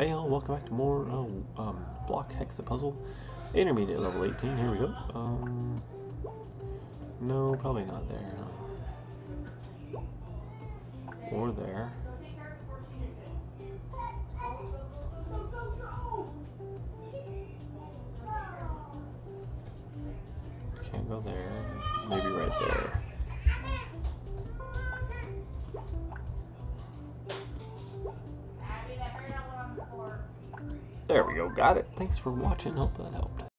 Hey y'all, welcome back to more Block Hexa Puzzle, intermediate level 18, here we go. No, probably not there. Or there. Can't go there. Maybe right there. There we go, got it. Thanks for watching, hope that helped.